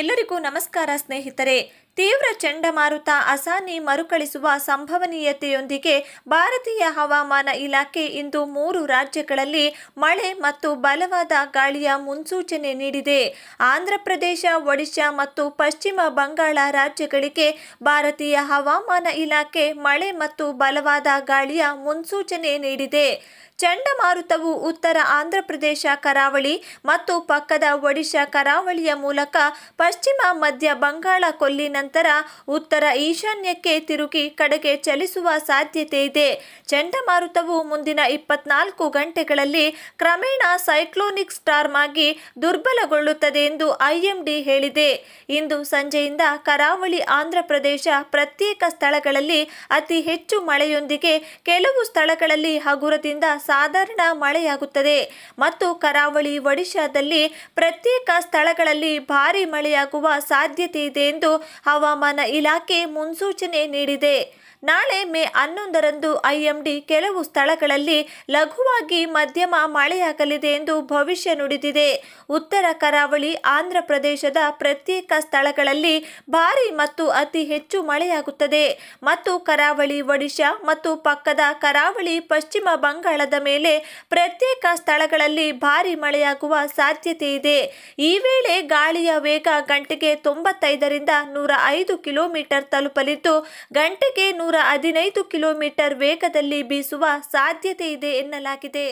ಎಲ್ಲರಿಗೂ ನಮಸ್ಕಾರ ಸ್ನೇಹಿತರೆ. ತೀವ್ರ ಚಂಡಮಾರುತ ಅಸಾನಿ ಮರುಕಳಿಸುವ ಸಂಭವನೀಯತೆಯೊಂದಿಗೆ ಭಾರತೀಯ ಹವಾಮಾನ ಇಲಾಖೆ ಇಂದು 3 ರಾಜ್ಯಗಳಲ್ಲಿ ಮಳೆ ಮತ್ತು ಬಲವಾದ ಗಾಳಿಯ ಮುನ್ಸೂಚನೆ ನೀಡಿದೆ. ಆಂಧ್ರಪ್ರದೇಶ, ಒಡಿಶಾ ಮತ್ತು ಪಶ್ಚಿಮ ಬಂಗಾಳ ರಾಜ್ಯಗಳಿಗೆ ಭಾರತೀಯ ಹವಾಮಾನ ಇಲಾಖೆ ಮಳೆ ಮತ್ತು ಬಲವಾದ ಗಾಳಿಯ ಮುನ್ಸೂಚನೆ ನೀಡಿದೆ. ಚಂಡಮಾರುತವು ಉತ್ತರ ಆಂಧ್ರಪ್ರದೇಶ ಕರಾವಳಿ ಮತ್ತು ಪಕ್ಕದ ಒಡಿಶಾ ಕರಾವಳಿಯ ಮೂಲಕ ಪಶ್ಚಿಮ ಮಧ್ಯ ಬಂಗಾಳ ಕೊಲ್ಲಿನ ನಂತರ ಉತ್ತರ ಈಶಾನ್ಯಕ್ಕೆ ತಿರುಗಿ ಕಡೆಗೆ ಚಲಿಸುವ ಸಾಧ್ಯತೆ ಇದೆ. ಚಂಡಮಾರುತವು ಮುಂದಿನ 24 ಗಂಟೆಗಳಲ್ಲಿ ಕ್ರಮೇಣ ಸೈಕ್ಲೋನಿಕ್ ಸ್ಟಾರ್ಮ್ ಆಗಿ ದುರ್ಬಲಗೊಳ್ಳುತ್ತದೆ ಎಂದು IMD ಹೇಳಿದೆ. ಇಂದು ಸಂಜೆಯಿಂದ ಕರಾವಳಿ ಆಂಧ್ರಪ್ರದೇಶ ಪ್ರತ್ಯೇಕ ಸ್ಥಳಗಳಲ್ಲಿ ಅತಿ ಹೆಚ್ಚು ಮಳೆಯೊಂದಿಗೆ ಕೆಲವು ಸ್ಥಳಗಳಲ್ಲಿ ಹಗುರದಿಂದ ಸಾಧಾರಣ ಮಳೆಯಾಗುತ್ತದೆ ಮತ್ತು ಕರಾವಳಿ ಒಡಿಶಾದಲ್ಲಿ ಪ್ರತ್ಯೇಕ ಸ್ಥಳಗಳಲ್ಲಿ ಭಾರೀ ಮಳೆಯಾಗುವ ಸಾಧ್ಯತೆ ಇದೆ ಎಂದು ಹವಾಮಾನ ಇಲಾಖೆ ಮುನ್ಸೂಚನೆ ನೀಡಿದೆ. ನಾಳೆ ಮೇ 11ರಂದು IMD ಕೆಲವು ಸ್ಥಳಗಳಲ್ಲಿ ಲಘುವಾಗಿ ಮಧ್ಯಮ ಮಳೆಯಾಗಲಿದೆ ಎಂದು ಭವಿಷ್ಯ ನುಡಿದಿದೆ. ಉತ್ತರ ಕರಾವಳಿ ಆಂಧ್ರಪ್ರದೇಶದ ಪ್ರತ್ಯೇಕ ಸ್ಥಳಗಳಲ್ಲಿ ಭಾರೀ ಮತ್ತು ಅತಿ ಹೆಚ್ಚು ಮಳೆಯಾಗುತ್ತದೆ ಮತ್ತು ಕರಾವಳಿ ಒಡಿಶಾ ಮತ್ತು ಪಕ್ಕದ ಕರಾವಳಿ ಪಶ್ಚಿಮ ಬಂಗಾಳದ ಮೇಲೆ ಪ್ರತ್ಯೇಕ ಸ್ಥಳಗಳಲ್ಲಿ ಭಾರೀ ಮಳೆಯಾಗುವ ಸಾಧ್ಯತೆ ಇದೆ. ಈ ವೇಳೆ ಗಾಳಿಯ ವೇಗ ಗಂಟೆಗೆ 95 ರಿಂದ 105 ಕಿಲೋಮೀಟರ್ ತಲುಪಲಿದ್ದು ಗಂಟೆಗೆ 115 ಕಿಲೋಮೀಟರ್ ವೇಗದಲ್ಲಿ ಬೀಸುವ ಸಾಧ್ಯತೆ ಇದೆ ಎನ್ನಲಾಗಿದೆ.